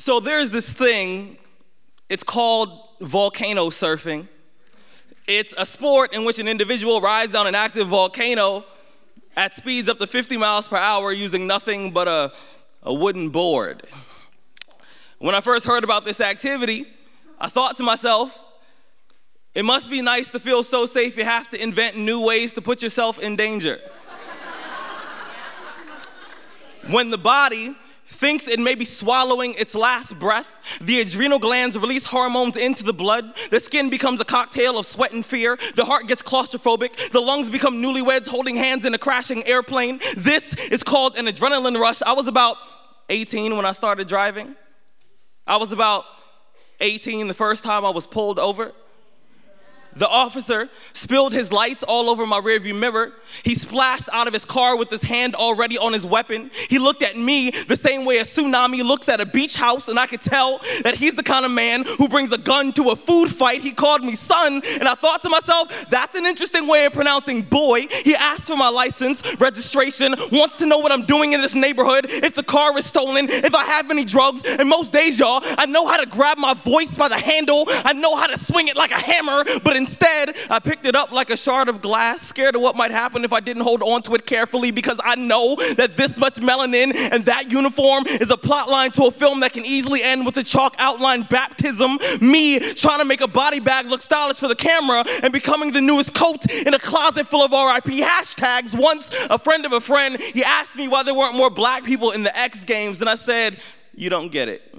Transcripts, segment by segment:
So there's this thing, it's called volcano surfing. It's a sport in which an individual rides down an active volcano at speeds up to 50 miles per hour using nothing but a wooden board. When I first heard about this activity, I thought to myself, it must be nice to feel so safe you have to invent new ways to put yourself in danger. When the body thinks it may be swallowing its last breath, the adrenal glands release hormones into the blood, the skin becomes a cocktail of sweat and fear, the heart gets claustrophobic, the lungs become newlyweds holding hands in a crashing airplane. This is called an adrenaline rush. I was about 18 when I started driving. I was about 18 the first time I was pulled over. The officer spilled his lights all over my rearview mirror. He splashed out of his car with his hand already on his weapon. He looked at me the same way a tsunami looks at a beach house, and I could tell that he's the kind of man who brings a gun to a food fight. He called me son, and I thought to myself, that's an interesting way of pronouncing boy. He asked for my license, registration, wants to know what I'm doing in this neighborhood, if the car is stolen, if I have any drugs. And most days, y'all, I know how to grab my voice by the handle. I know how to swing it like a hammer, but instead, I picked it up like a shard of glass, scared of what might happen if I didn't hold on to it carefully, because I know that this much melanin and that uniform is a plot line to a film that can easily end with a chalk outline baptism, me trying to make a body bag look stylish for the camera and becoming the newest coat in a closet full of RIP hashtags. Once a friend of a friend, he asked me why there weren't more black people in the X Games, and I said, you don't get it.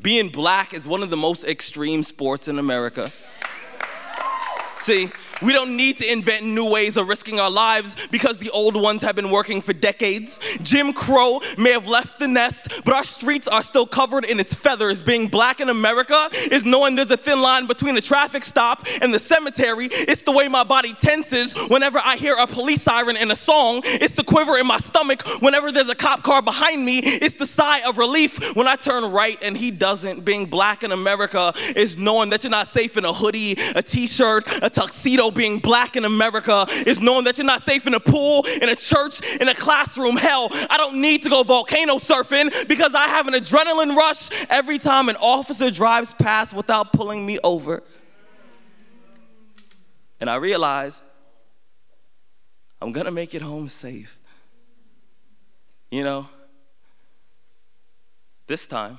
Being black is one of the most extreme sports in America. See, we don't need to invent new ways of risking our lives because the old ones have been working for decades. Jim Crow may have left the nest, but our streets are still covered in its feathers. Being black in America is knowing there's a thin line between a traffic stop and the cemetery. It's the way my body tenses whenever I hear a police siren in a song. It's the quiver in my stomach whenever there's a cop car behind me. It's the sigh of relief when I turn right and he doesn't. Being black in America is knowing that you're not safe in a hoodie, a t-shirt, a tuxedo. Being black in America is knowing that you're not safe in a pool, in a church, in a classroom. Hell, I don't need to go volcano surfing because I have an adrenaline rush every time an officer drives past without pulling me over. And I realize I'm gonna make it home safe. You know, this time.